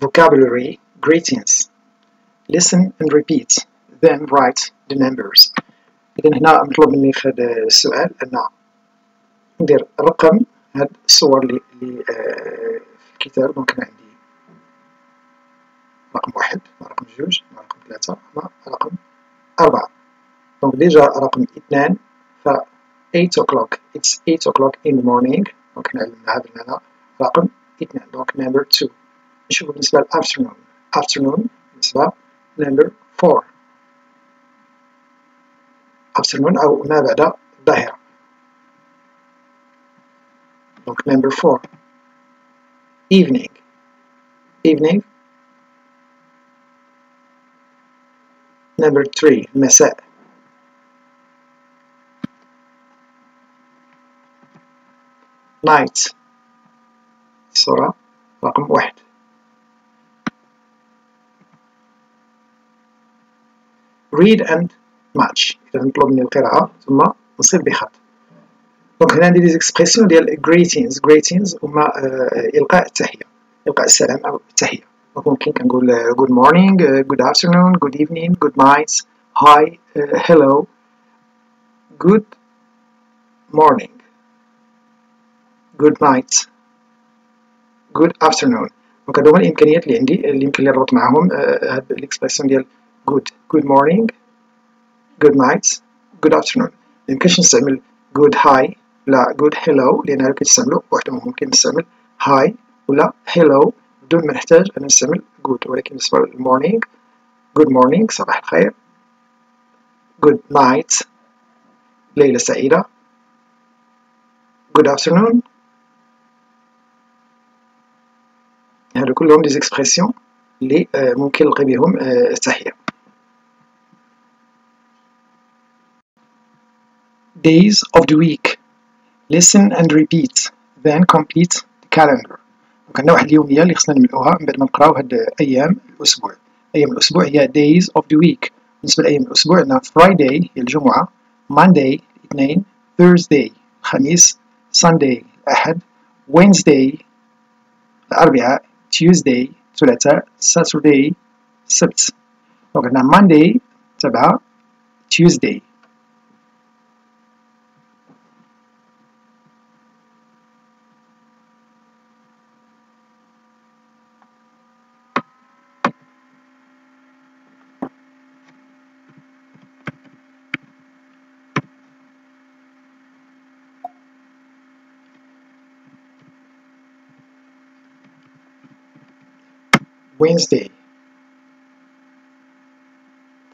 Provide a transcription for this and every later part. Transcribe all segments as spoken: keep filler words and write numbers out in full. vocabulary greetings. Listen and repeat, then write the numbers. إذن هنا مطلوب مني في هذا السؤال أن ندير رقم هاد الصور اللي اللي في الكتاب. ممكن عندي رقم واحد مع رقم جوج مع رقم ثلاثة مع رقم أربعة. دونك ديجا رقم اثنان ف eight o'clock. It's eight o'clock in the morning. دونك نعلمنا هاد المعنى رقم اثنان. دونك number two. نشوفو بالنسبة للأفترنون. أفترنون بالنسبة number four. أفترنون أو ما بعد الظهيرة. دونك number four. Evening. Evening. Number three. مساء. Night. صورة رقم واحد. Read and match. إذا نطلب مني القراءة ثم نصيب بخط. دونك هنا عندي ليزيكسبريسيون ديال greetings. greetings هما إلقاء التحية، إلقاء السلام أو التحية. دونك ممكن كنقول good morning, good afternoon, good evening, good night, hi, hello, good morning, good night, good afternoon. دونك هادو هما الإمكانيات اللي عندي اللي يمكن لي نربط معاهم هاد الإكسبريسيون ديال good. good morning, good night, good afternoon. ميمكنش نستعمل good hi ولا good hello لأن هادو كيتستعملو بوحدهم. ممكن نستعمل hi ولا hello بدون ما نحتاج أن نستعمل good. ولكن بالنسبة للمورنينغ good morning صباح الخير, good night ليلة سعيدة, good afternoon. هادو كلهم دي إكسبريسيون لي ممكن نلقي بهم التحية. Days of the week. Listen and repeat, then complete the calendar. عندنا واحد اليومية اللي خصنا نملؤها من بعد ما نقراو هاد أيام الأسبوع. أيام الأسبوع هي days of the week. بالنسبة لأيام الأسبوع عندنا Friday هي الجمعة, Monday الاثنين, Thursday الخميس, Sunday الأحد, Wednesday الأربعاء, Tuesday الثلاثاء, Saturday السبت. دونك عندنا Monday تبعها Tuesday. Wednesday,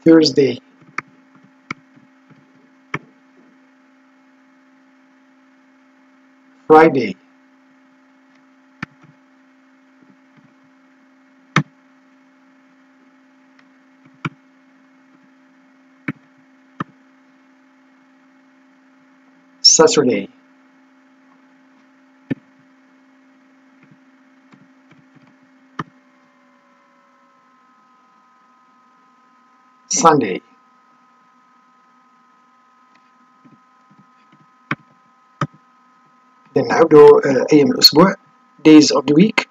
Thursday, Friday, Saturday, Sunday. Then نعودو أيام الأسبوع. Days of the week.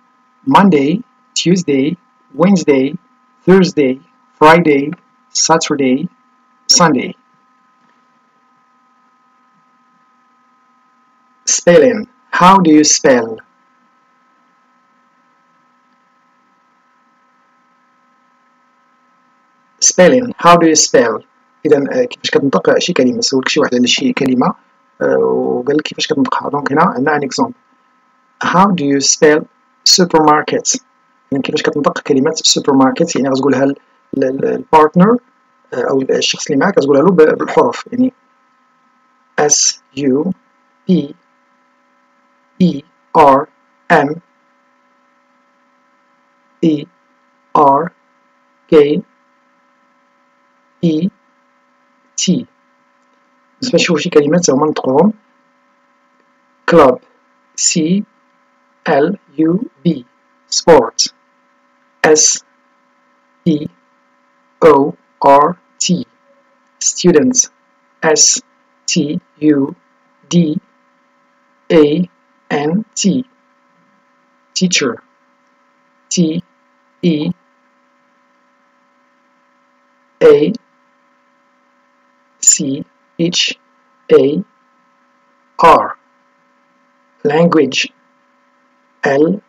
Monday, Tuesday, Wednesday, Thursday, Friday, Saturday, Sunday. Spelling. How do you spell? Spelling. How do you spell? إذا كيفاش كتنطق شي كلمة. سولك شي واحد على شي كلمة وقال لك كيفاش كتنطقها. دونك هنا عندنا ان اكزومبل. How do you spell supermarket؟ يعني كيفاش كتنطق كلمة supermarket. يعني غتقولها للبارتنر أو الشخص اللي معاك غتقولها له بالحروف. يعني S U P E R M E R K E T. بالنسبة نشوفو شي كلمات هما نطقوهم. Club C L U B. Sport S E O R T. Students S T U D A N T. Teacher T E A C H A R. Language L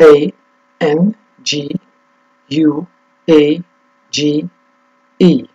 A N G U A G E.